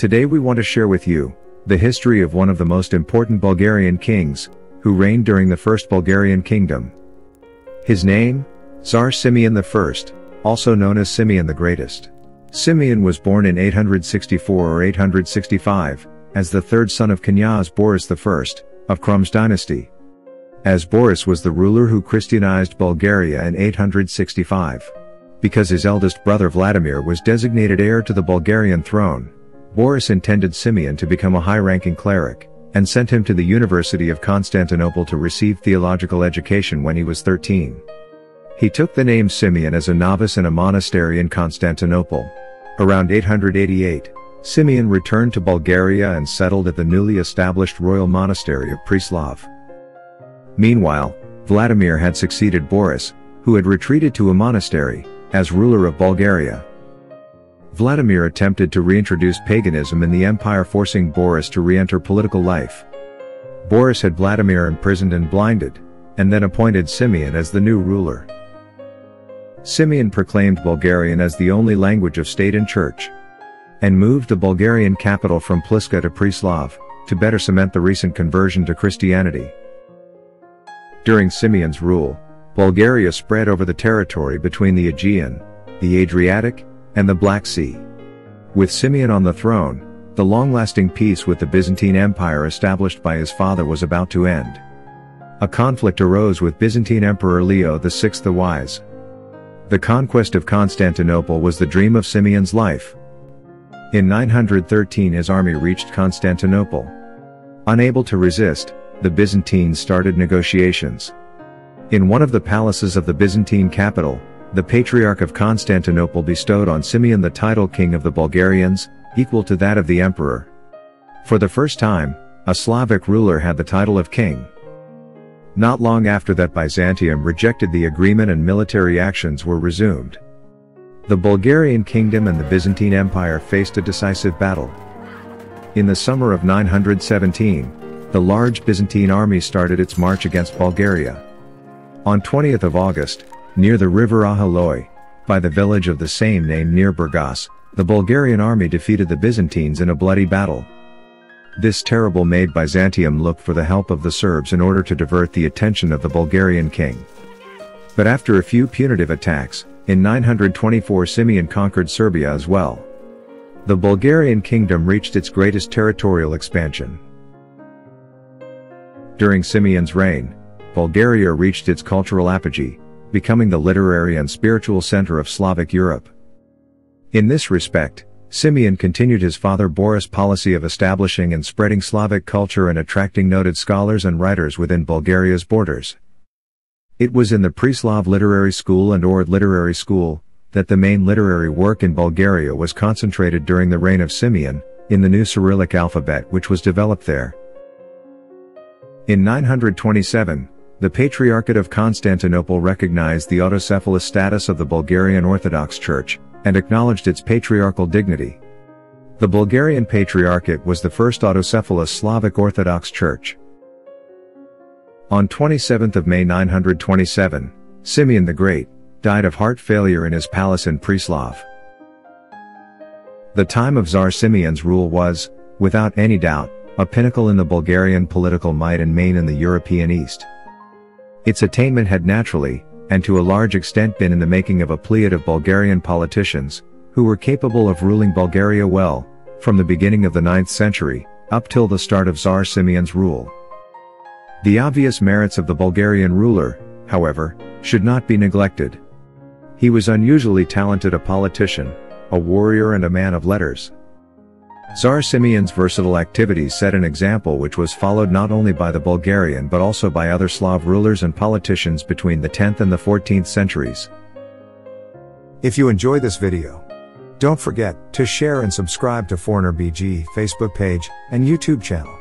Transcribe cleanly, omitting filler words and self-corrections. Today we want to share with you the history of one of the most important Bulgarian kings who reigned during the First Bulgarian Kingdom. His name, Tsar Simeon I, also known as Simeon the Greatest. Simeon was born in 864 or 865, as the third son of Knyaz Boris I, of Krum's dynasty. As Boris was the ruler who Christianized Bulgaria in 865. Because his eldest brother Vladimir was designated heir to the Bulgarian throne, Boris intended Simeon to become a high-ranking cleric, and sent him to the University of Constantinople to receive theological education when he was 13. He took the name Simeon as a novice in a monastery in Constantinople. Around 888, Simeon returned to Bulgaria and settled at the newly established Royal Monastery of Preslav. Meanwhile, Vladimir had succeeded Boris, who had retreated to a monastery, as ruler of Bulgaria. Vladimir attempted to reintroduce paganism in the empire, forcing Boris to re-enter political life. Boris had Vladimir imprisoned and blinded, and then appointed Simeon as the new ruler. Simeon proclaimed Bulgarian as the only language of state and church, and moved the Bulgarian capital from Pliska to Preslav, to better cement the recent conversion to Christianity. During Simeon's rule, Bulgaria spread over the territory between the Aegean, the Adriatic, and the Black Sea. With Simeon on the throne, the long-lasting peace with the Byzantine Empire established by his father was about to end. A conflict arose with Byzantine Emperor Leo VI the Wise. The conquest of Constantinople was the dream of Simeon's life. In 913 his army reached Constantinople. Unable to resist, the Byzantines started negotiations. In one of the palaces of the Byzantine capital, the Patriarch of Constantinople bestowed on Simeon the title King of the Bulgarians, equal to that of the emperor. For the first time, a Slavic ruler had the title of king. Not long after that, Byzantium rejected the agreement and military actions were resumed. The Bulgarian kingdom and the Byzantine Empire faced a decisive battle. In the summer of 917, the large Byzantine army started its march against Bulgaria. On 20th of August, near the river Ahaloi, by the village of the same name near Burgas, the Bulgarian army defeated the Byzantines in a bloody battle. This terrible made Byzantium look for the help of the Serbs in order to divert the attention of the Bulgarian king. But after a few punitive attacks, in 924 Simeon conquered Serbia as well. The Bulgarian kingdom reached its greatest territorial expansion. During Simeon's reign, Bulgaria reached its cultural apogee, becoming the literary and spiritual center of Slavic Europe. In this respect, Simeon continued his father Boris' policy of establishing and spreading Slavic culture and attracting noted scholars and writers within Bulgaria's borders. It was in the Preslav Literary School and Ohrid Literary School that the main literary work in Bulgaria was concentrated during the reign of Simeon, in the new Cyrillic alphabet which was developed there. In 927, the Patriarchate of Constantinople recognized the autocephalous status of the Bulgarian Orthodox Church, and acknowledged its patriarchal dignity. The Bulgarian Patriarchate was the first autocephalous Slavic Orthodox Church. On 27th of May 927, Simeon the Great died of heart failure in his palace in Preslav. The time of Tsar Simeon's rule was, without any doubt, a pinnacle in the Bulgarian political might and main in the European East. Its attainment had naturally, and to a large extent, been in the making of a pleiad of Bulgarian politicians, who were capable of ruling Bulgaria well, from the beginning of the 9th century, up till the start of Tsar Simeon's rule. The obvious merits of the Bulgarian ruler, however, should not be neglected. He was unusually talented, a politician, a warrior and a man of letters. Tsar Simeon's versatile activities set an example which was followed not only by the Bulgarian but also by other Slav rulers and politicians between the 10th and the 14th centuries. If you enjoy this video, don't forget to share and subscribe to Foreigner BG Facebook page and YouTube channel.